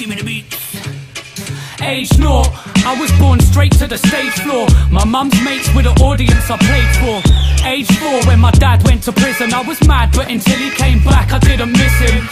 give me the beats. Age nought, I was born straight to the stage floor. My mum's mates were the audience I played for. Age 4, when my dad went to prison, I was mad, but until he came back I didn't miss him.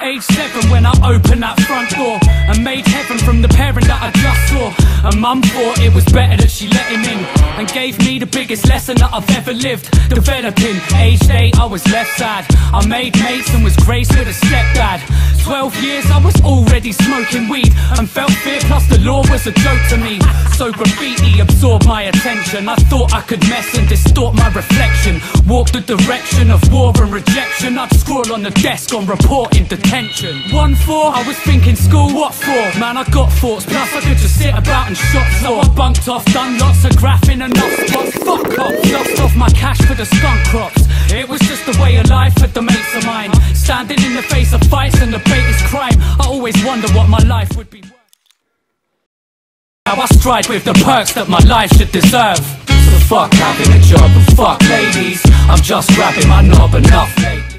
Age 7, when I opened that front door and made heaven from the parent that I just saw. And mum thought it was better that she let him in, and gave me the biggest lesson that I've ever lived, developing. Age 8, I was left sad. I made mates and was graced with a stepdad. 12 years, I was already smoking weed, and felt fear plus the law was a joke to me. So graffiti absorbed my attention. I thought I could mess and distort my reflection, walk the direction of war and rejection. I'd scroll on the desk on reporting detention. 1-4, I was thinking school, what for? Man, I got thoughts, plus I could just sit about and shop floor. So I bunked off, done lots of graphing and enough spots. Fuck off, lost off my cash for the skunk crops. It was just the way of life for the mates of mine, standing in the face of fights and the biggest crime. I always wonder what my life would be worth. Now I stride with the perks that my life should deserve. So fuck having a job and fuck ladies, I'm just grabbing my knob enough.